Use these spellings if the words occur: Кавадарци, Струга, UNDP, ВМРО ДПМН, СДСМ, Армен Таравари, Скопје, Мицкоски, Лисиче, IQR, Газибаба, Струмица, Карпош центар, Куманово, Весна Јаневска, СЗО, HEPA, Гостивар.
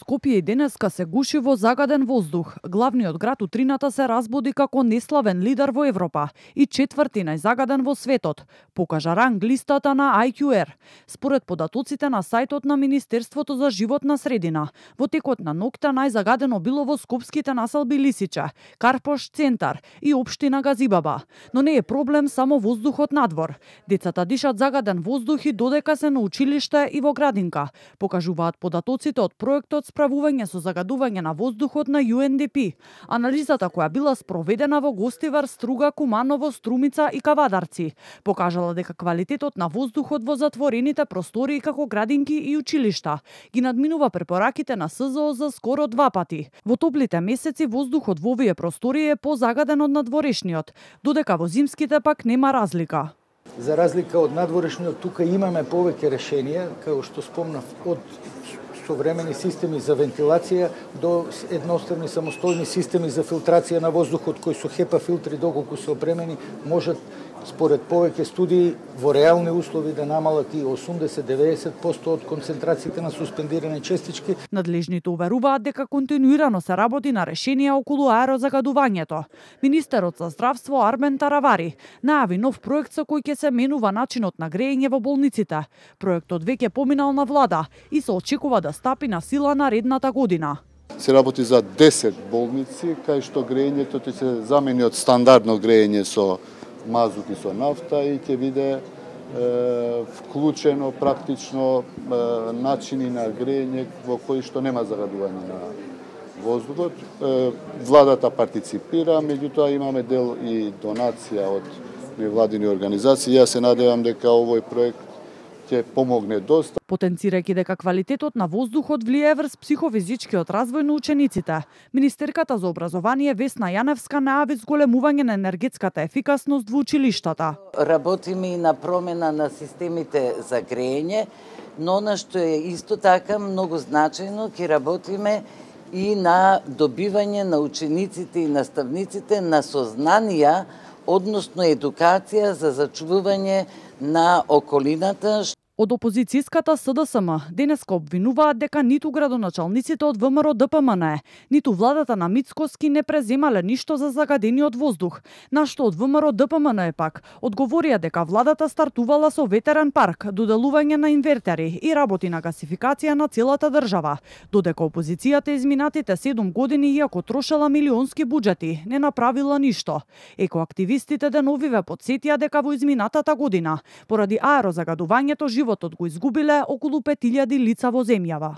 Скопје и денеска се гуши во загаден воздух. Главниот град утрината се разбуди како неславен лидер во Европа и четврти најзагаден во светот, покажа ранг листата на IQR. Според податоците на сајтот на Министерството за животна средина, во текот на ноќта најзагадено било во скопските населби Лисиче, Карпош центар и општина Газибаба. Но не е проблем само воздухот надвор. Децата дишат загаден воздух и додека се на училиште и во градинка, покажуваат податоците од проектот справување со загадување на воздухот на UNDP. Анализата која била спроведена во Гостивар, Струга, Куманово, Струмица и Кавадарци покажала дека квалитетот на воздухот во затворените простории како градинки и училишта ги надминува препораките на СЗО за скоро 2 пати. Во топлите месеци воздухот во овие простории е позагаден од надворешниот, додека во зимските пак нема разлика. За разлика од надворешниот, тука имаме повеќе решенија, како што спомнав, од современи системи за вентилација до едностранни самостојни системи за филтрација на воздухот, кои со HEPA филтри доколку се опремени можат според повеќе студии во реални услови да намалат и 80-90% од концентрациите на суспендирани честички. Надлежните уверуваат дека континуирано се работи на решенија околу аеро загадувањето. Министерот за здравство Армен Таравари најави нов проект со кој ќе се менува начинот на греење во болниците. Проектот веќе поминал на влада и се очекува да стапи на сила наредната година. Се работи за 10 болници, кај што греењето ќе се замени од стандардно греење со мазут и со нафта и ќе биде вклучено практично начини на греење во кои што нема загадување на воздухот. Владата партиципира, меѓутоа имаме дел и донација од невладини организации. Јас се надевам дека овој проект ќе помогне доста. Потенцирајќи дека квалитетот на воздухот влијае врз психофизичкиот развој на учениците, министерката за образование Весна Јаневска најави зголемување на енергетската ефикасност во училиштата. Работиме и на промена на системите за греење, но на што е исто така многу значајно ќе работиме и на добивање на учениците и наставниците на сознанија, односно едукација за зачувување на околината. Од опозицијската СДСМ денеска обвинуваат дека ниту градоначалниците од ВМРО ДПМН, ниту владата на Мицкоски не преземале ништо за загадениот воздух, на што од ВМРО ДПМН е пак одговорија дека владата стартувала со ветеран парк, доделување на инвертери и работи на гасификација на целата држава, додека опозицијата изминатите 7 години, иако трошела милионски буџети, не направила ништо. Екоактивистите деновиве подсетија дека во изминатата година, поради аерозагадувањето, животот го изгубиле околу 5000 лица во земјава.